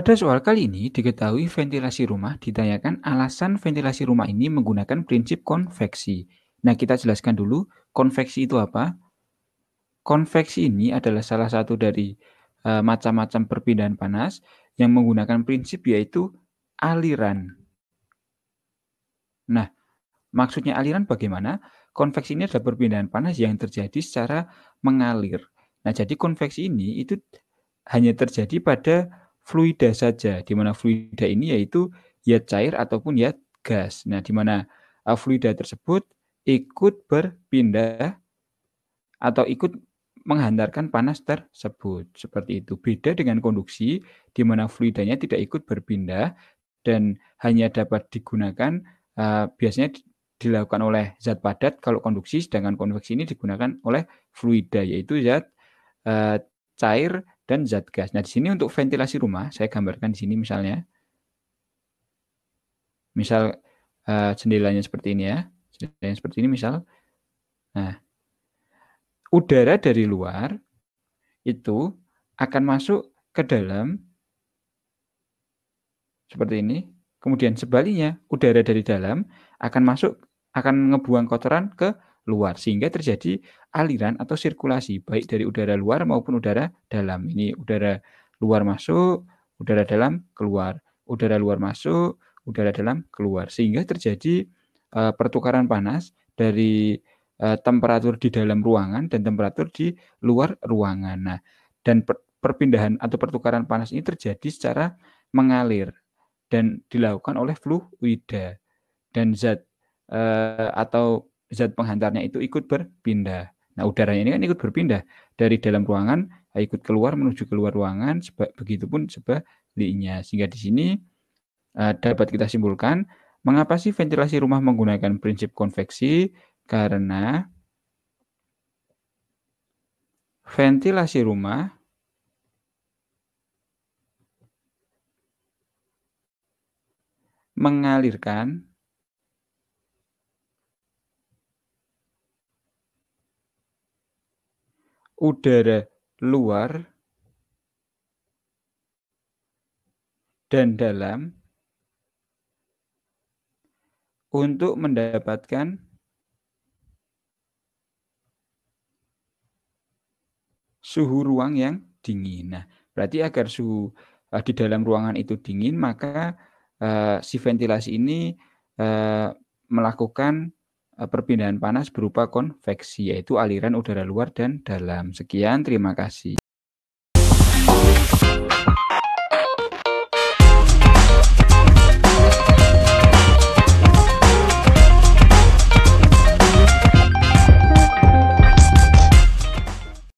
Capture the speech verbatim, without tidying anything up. Pada soal kali ini, diketahui ventilasi rumah ditanyakan alasan ventilasi rumah ini menggunakan prinsip konveksi. Nah, kita jelaskan dulu konveksi itu apa. Konveksi ini adalah salah satu dari e, macam-macam perpindahan panas yang menggunakan prinsip yaitu aliran. Nah, maksudnya aliran bagaimana? Konveksi ini adalah perpindahan panas yang terjadi secara mengalir. Nah, jadi konveksi ini itu hanya terjadi pada fluida saja, di mana fluida ini yaitu ya cair ataupun ya gas. Nah, di mana fluida tersebut ikut berpindah atau ikut menghantarkan panas tersebut. Seperti itu. Beda dengan konduksi, di mana fluidanya tidak ikut berpindah dan hanya dapat digunakan uh, biasanya dilakukan oleh zat padat kalau konduksi, sedangkan konveksi ini digunakan oleh fluida yaitu zat uh, cair dan zat gas. Nah, di sini untuk ventilasi rumah, saya gambarkan di sini misalnya. Misal uh, jendelanya seperti ini ya. Jendelanya seperti ini misal. Nah, udara dari luar itu akan masuk ke dalam seperti ini. Kemudian sebaliknya, udara dari dalam akan masuk akan ngebuang kotoran ke luar, sehingga terjadi aliran atau sirkulasi baik dari udara luar maupun udara dalam. Ini udara luar masuk, udara dalam keluar, udara luar masuk, udara dalam keluar, sehingga terjadi uh, pertukaran panas dari uh, temperatur di dalam ruangan dan temperatur di luar ruangan. Nah, dan per perpindahan atau pertukaran panas ini terjadi secara mengalir dan dilakukan oleh fluida, dan zat uh, atau zat penghantarnya itu ikut berpindah. Nah, udaranya ini kan ikut berpindah dari dalam ruangan, ikut keluar menuju keluar ruangan, begitupun sebaliknya. Sehingga di sini uh, dapat kita simpulkan mengapa sih ventilasi rumah menggunakan prinsip konveksi? Karena ventilasi rumah mengalirkan udara luar dan dalam untuk mendapatkan suhu ruang yang dingin. Nah, berarti agar suhu uh, di dalam ruangan itu dingin, maka uh, si ventilasi ini uh, melakukan perpindahan panas berupa konveksi, yaitu aliran udara luar dan dalam. Sekian, terima kasih.